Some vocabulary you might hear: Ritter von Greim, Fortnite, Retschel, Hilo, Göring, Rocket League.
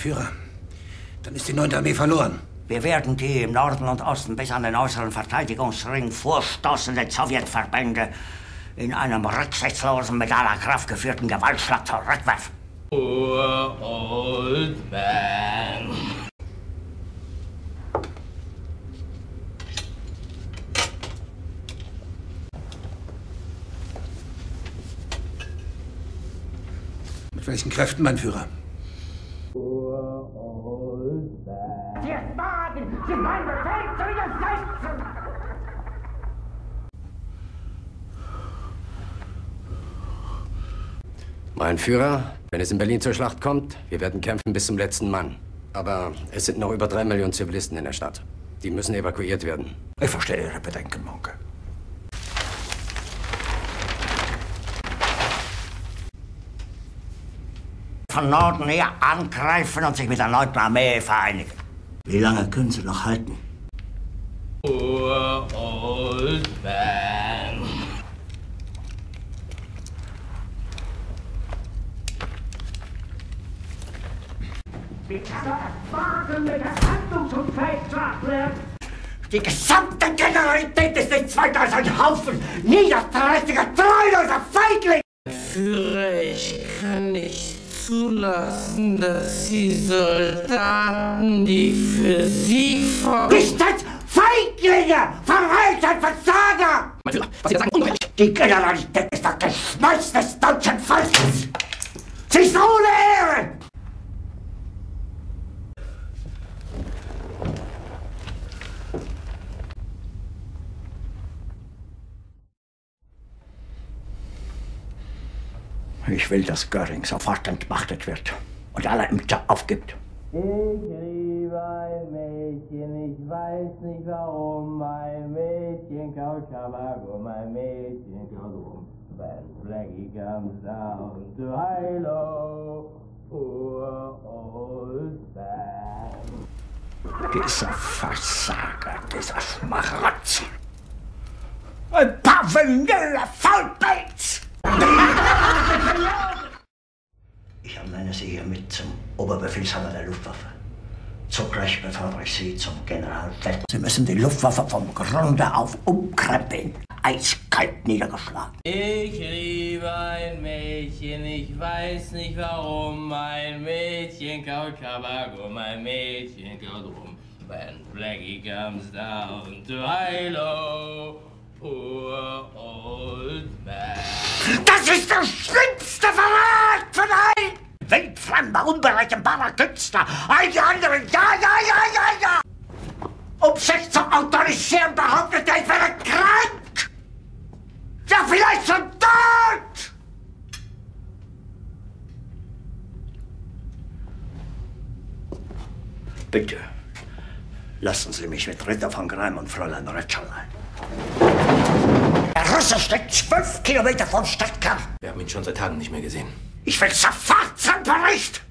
Führer. Dann ist die 9. Armee verloren. Wir werden die im Norden und Osten bis an den äußeren Verteidigungsring vorstoßenden Sowjetverbände in einem rücksichtslosen, mit aller Kraft geführten Gewaltschlag zurückwerfen. Poor old man. Mit welchen Kräften, mein Führer? Poor old man. Die Spaden sind mein Befehl zu widersetzen! Mein Führer, wenn es in Berlin zur Schlacht kommt, wir werden kämpfen bis zum letzten Mann. Aber es sind noch über 3 Millionen Zivilisten in der Stadt. Die müssen evakuiert werden. Ich verstehe Ihre Bedenken, Monke. Von Norden her angreifen und sich mit der 9. Armee vereinigen. Wie lange können Sie noch halten? Poor old man. Die gesamte Generalität ist nichts weiter als ein Haufen niederträchtiger, treuloser Feiglinge! Führer, ich kann nicht zulassen, dass die Soldaten, die für Sie vor... Ich setze Feiglinge! Verräter, Versager! Mein Führer, was Sie da sagen, ungeheuerlich! Die Generalität ist das Geschmeiß des deutschen Volkes! Sie ist ohne Ehre! Ich will, dass Göring sofort entmachtet wird und alle Ämter aufgibt. Ich liebe ein Mädchen, ich weiß nicht warum. Ein Mädchen kaut Tabak um, ein Mädchen kaut rum. When Blackie comes down to Hilo, poor old man. Dieser Versager, dieser Schmarotzer. Ein pavilloneller Faulpelz! Ich ernenne Sie hiermit zum Oberbefehlshaber der Luftwaffe. Zugleich befördere ich Sie zum Generalfeldwebel. Sie müssen die Luftwaffe vom Grunde auf umkrempeln. Eiskalt niedergeschlagen. Ich liebe ein Mädchen, ich weiß nicht warum. Ein Mädchen kaut Tabak um, ein Mädchen kaut rum. When Blackie comes down to Hilo, poor old man. Das ist der schlimmste Verrat von allen! Wildfremder, unberechenbarer Künstler, all die anderen, ja! Um sich zu autorisieren behauptet er, ich wäre krank! Ja, vielleicht schon tot! Bitte, lassen Sie mich mit Ritter von Greim und Fräulein Retschel ein. Der Russe steckt 12 Kilometer vom Stadtkern. Wir haben ihn schon seit Tagen nicht mehr gesehen. Ich will sofort zum Bericht!